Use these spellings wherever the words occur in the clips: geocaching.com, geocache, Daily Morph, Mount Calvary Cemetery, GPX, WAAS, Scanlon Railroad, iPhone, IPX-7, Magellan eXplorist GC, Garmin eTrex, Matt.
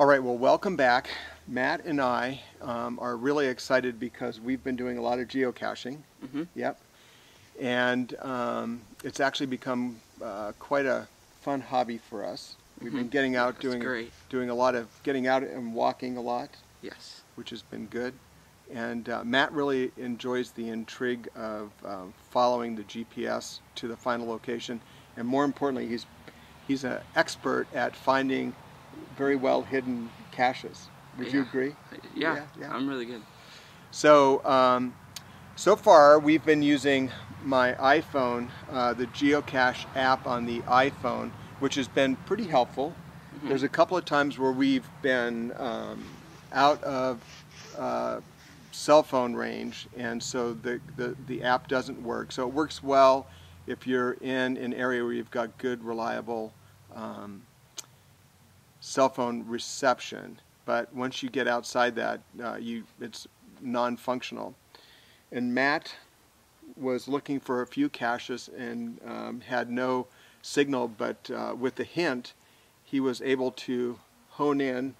All right, well, welcome back. Matt and I are really excited because we've been doing a lot of geocaching. Mm-hmm. Yep. And it's actually become quite a fun hobby for us. We've been getting out, doing a lot of getting out and walking a lot. Yes. Which has been good. And Matt really enjoys the intrigue of following the GPS to the final location. And more importantly, he's an expert at finding very well hidden caches. Would you agree? Yeah, I'm really good. So, so far we've been using my iPhone, the geocache app on the iPhone, which has been pretty helpful. Mm-hmm. There's a couple of times where we've been out of cell phone range, and so the app doesn't work. So it works well if you're in an area where you've got good, reliable cell phone reception. But once you get outside that, it's non-functional. And Matt was looking for a few caches and had no signal, but with a hint, he was able to hone in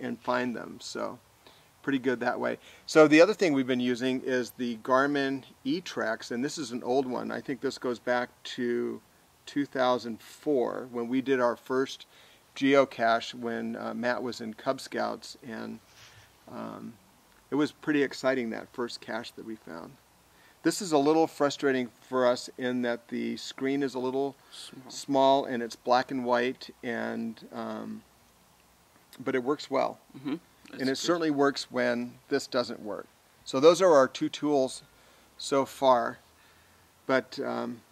and find them. So pretty good that way. So the other thing we've been using is the Garmin eTrex, and this is an old one. I think this goes back to 2004 when we did our first geocache when Matt was in Cub Scouts, and it was pretty exciting, that first cache that we found. This is a little frustrating for us in that the screen is a little small and it's black and white, and but it works well. Mm-hmm. And it certainly works when this doesn't work. So those are our two tools so far. But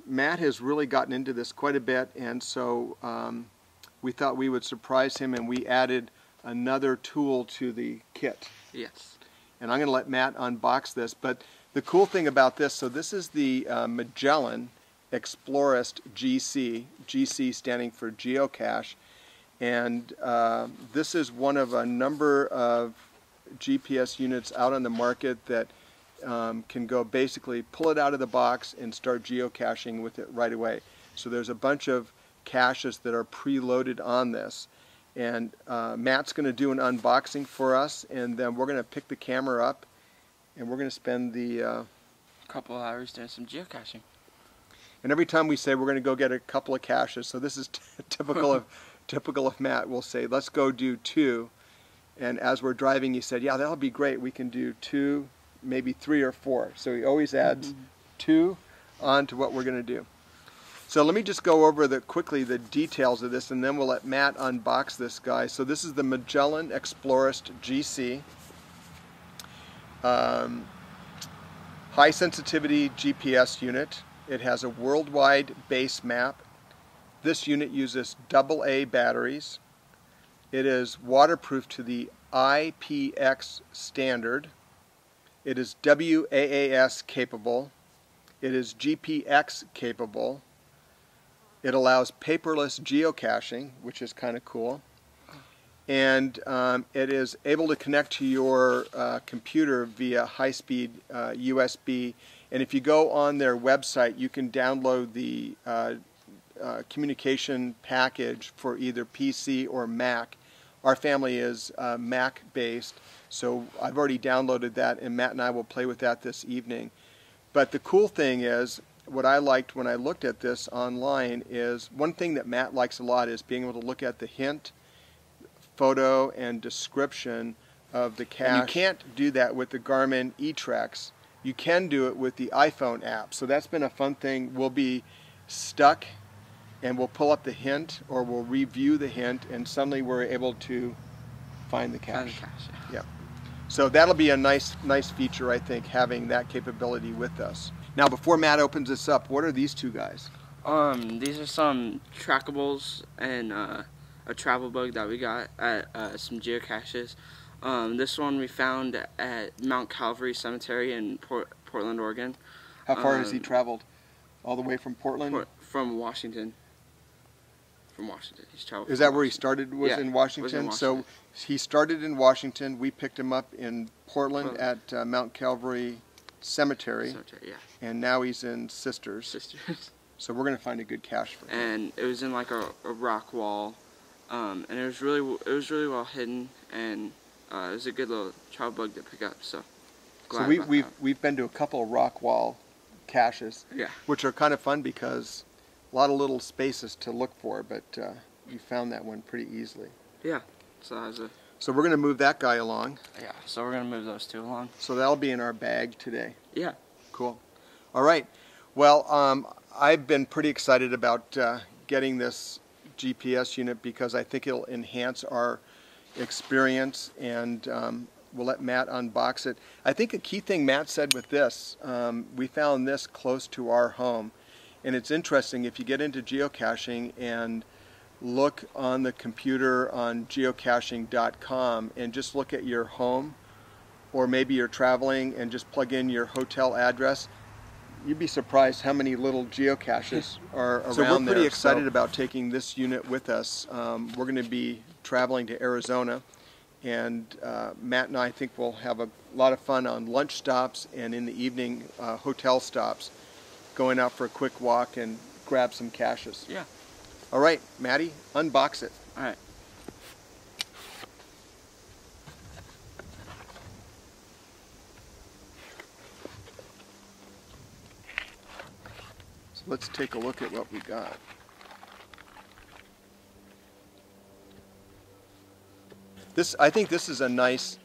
Matt has really gotten into this quite a bit, and so we thought we would surprise him, and we added another tool to the kit. Yes. And I'm going to let Matt unbox this, but the cool thing about this, so this is the Magellan eXplorist GC, GC standing for geocache, and this is one of a number of GPS units out on the market that can go basically pull it out of the box and start geocaching with it right away. So there's a bunch of caches that are preloaded on this, and Matt's going to do an unboxing for us, and then we're going to pick the camera up, and we're going to spend the couple of hours doing some geocaching. And every time we say we're going to go get a couple of caches, so this is typical of Matt. We'll say, let's go do two. And as we're driving, he said, yeah, that'll be great. We can do two, maybe three or four. So he always adds two onto what we're going to do. So let me just go over quickly the details of this, and then we'll let Matt unbox this guy. So this is the Magellan eXplorist GC. High sensitivity GPS unit. It has a worldwide base map. This unit uses AA batteries. It is waterproof to the IPX standard. It is WAAS capable. It is GPX capable. It allows paperless geocaching, which is kind of cool. And it is able to connect to your computer via high-speed USB. And if you go on their website, you can download the communication package for either PC or Mac. Our family is Mac-based, so I've already downloaded that, and Matt and I will play with that this evening. But the cool thing is, what I liked when I looked at this online is, one thing that Matt likes a lot is being able to look at the hint, photo, and description of the cache. And you can't do that with the Garmin eTrex. You can do it with the iPhone app. So that's been a fun thing. We'll be stuck and we'll pull up the hint, or we'll review the hint, and suddenly we're able to find the cache. Yeah. So that'll be a nice feature, I think, having that capability with us. Now, before Matt opens this up, what are these two guys? These are some trackables and a travel bug that we got at some geocaches. This one we found at Mount Calvary Cemetery in Portland, Oregon. How far has he traveled? All the way from Portland? From Washington. From Washington. He's traveled. Is that where he started? Was in Washington? Was in Washington. So he started in Washington. We picked him up in Portland. At Mount Calvary Cemetery. And now he's in Sisters. So we're going to find a good cache for him. And it was in like a rock wall. And it was really well hidden, and it was a good little trail bug to pick up. So glad. So we've been to a couple of rock wall caches, yeah, which are kind of fun because a lot of little spaces to look for, but you found that one pretty easily. Yeah. So that was a. So we're going to move that guy along. Yeah, so we're going to move those two along. So that'll be in our bag today. Yeah. Cool. All right. Well, I've been pretty excited about getting this GPS unit because I think it'll enhance our experience, and we'll let Matt unbox it. I think a key thing Matt said with this, we found this close to our home. And it's interesting, if you get into geocaching and look on the computer on geocaching.com and just look at your home, or maybe you're traveling and just plug in your hotel address, you'd be surprised how many little geocaches are around there. So we're pretty excited about taking this unit with us. We're going to be traveling to Arizona, and Matt and I think we'll have a lot of fun on lunch stops and in the evening hotel stops, going out for a quick walk and grab some caches. Yeah. All right, Maddie, unbox it. All right. So let's take a look at what we got. This, I think this is a nice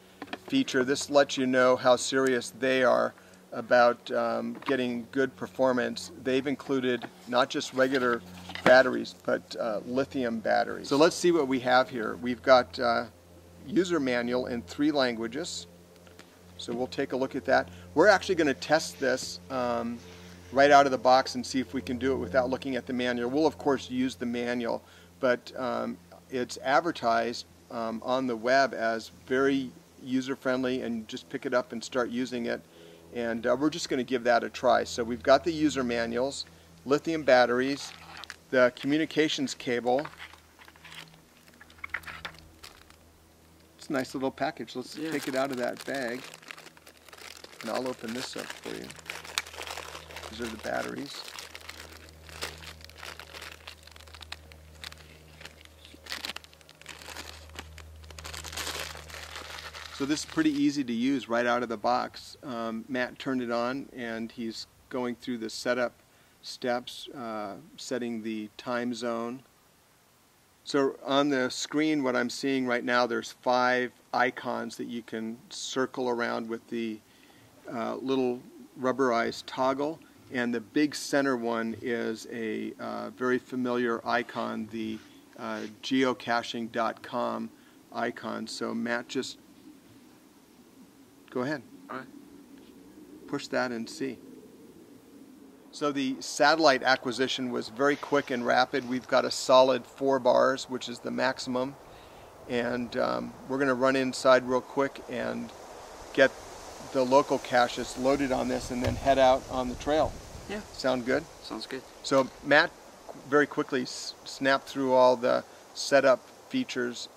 feature. This lets you know how serious they are about getting good performance. They've included not just regular batteries, but lithium batteries. So let's see what we have here. We've got user manual in 3 languages, so we'll take a look at that. We're actually going to test this right out of the box and see if we can do it without looking at the manual. We'll of course use the manual, but it's advertised on the web as very user-friendly, and just pick it up and start using it, and we're just going to give that a try. So we've got the user manuals, lithium batteries, the communications cable. It's a nice little package. Let's take it out of that bag, and I'll open this up for you. These are the batteries. So this is pretty easy to use right out of the box. Matt turned it on, and he's going through the setup steps, setting the time zone. So on the screen, what I'm seeing right now, there's 5 icons that you can circle around with the little rubberized toggle, and the big center one is a very familiar icon, the geocaching.com icon. So Matt, just go ahead. All right. Push that and see. So the satellite acquisition was very quick and rapid. We've got a solid 4 bars, which is the maximum. And we're going to run inside real quick and get the local caches loaded on this and then head out on the trail. Yeah. Sound good? Sounds good. So Matt very quickly snapped through all the setup features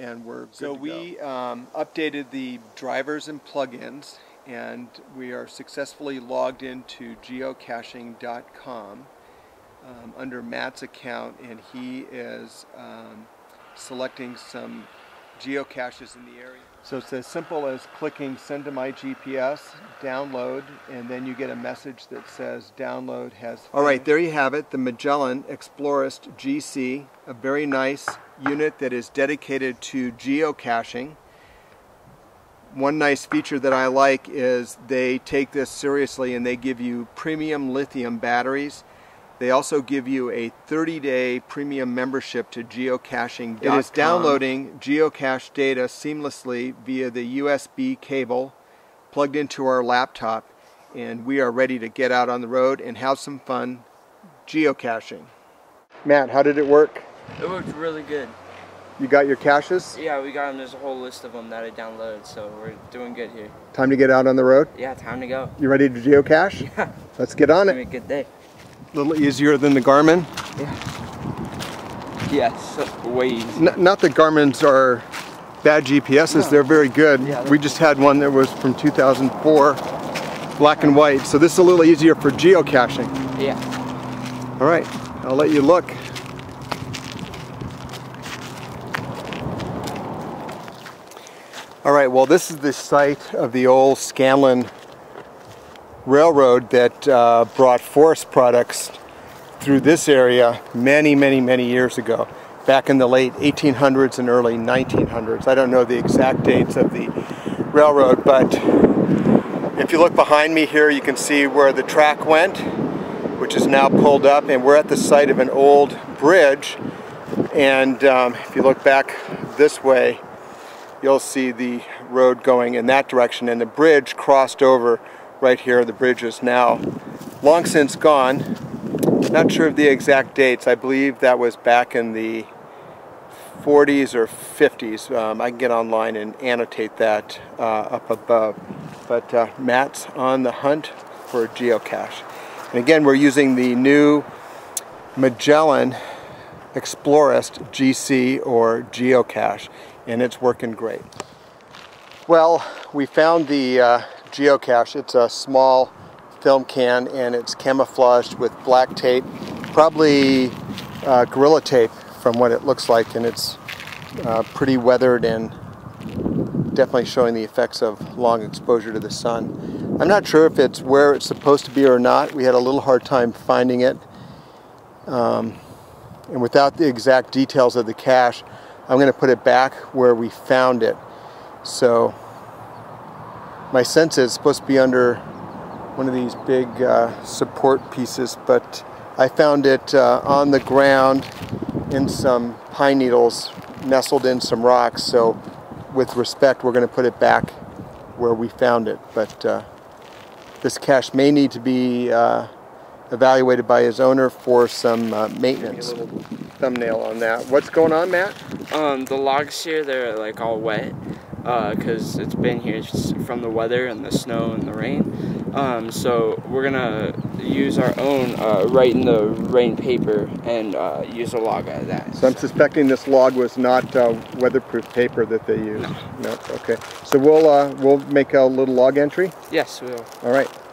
and we're good to go. So we updated the drivers and plugins, and we are successfully logged into geocaching.com under Matt's account, and he is selecting some geocaches in the area. So it's as simple as clicking send to my GPS, download, and then you get a message that says download has finished. All right, there you have it, the Magellan eXplorist GC, a very nice unit that is dedicated to geocaching. One nice feature that I like is they take this seriously, and they give you premium lithium batteries. They also give you a 30-day premium membership to geocaching.com. It is downloading geocache data seamlessly via the USB cable plugged into our laptop, and we are ready to get out on the road and have some fun geocaching. Matt, how did it work? It worked really good. You got your caches? Yeah, we got them. There's a whole list of them that I downloaded, so we're doing good here. Time to get out on the road? Yeah, time to go. You ready to geocache? Yeah. Let's get on it. It's gonna be a good day. A little easier than the Garmin? Yeah. Yes, way easier. Not that Garmin's are bad GPSs. No. They're very good. Yeah, we just had one that was from 2004, black and white. So this is a little easier for geocaching. Yeah. All right, I'll let you look. All right, well, this is the site of the old Scanlon Railroad that brought forest products through this area many, many, many years ago, back in the late 1800s and early 1900s. I don't know the exact dates of the railroad, but if you look behind me here, you can see where the track went, which is now pulled up, and we're at the site of an old bridge. And if you look back this way, you'll see the road going in that direction, and the bridge crossed over right here. The bridge is now long since gone. Not sure of the exact dates. I believe that was back in the 40s or 50s. I can get online and annotate that up above. But Matt's on the hunt for a geocache. And again, we're using the new Magellan eXplorist GC or geocache, and it's working great. Well, we found the geocache. It's a small film can and it's camouflaged with black tape, probably Gorilla Tape from what it looks like, and it's pretty weathered and definitely showing the effects of long exposure to the sun. I'm not sure if it's where it's supposed to be or not. We had a little hard time finding it. And without the exact details of the cache, I'm going to put it back where we found it. So my sense is it's supposed to be under one of these big support pieces, but I found it on the ground in some pine needles nestled in some rocks. So with respect, we're going to put it back where we found it. But this cache may need to be evaluated by his owner for some maintenance. Give me a little thumbnail on that. What's going on, Matt? The logs here, they're like all wet because it's been here from the weather and the snow and the rain. So we're gonna use our own write in the rain paper and use a log out of that. So I'm suspecting this log was not weatherproof paper that they used. No. Okay. So we'll make a little log entry. Yes, we will. All right.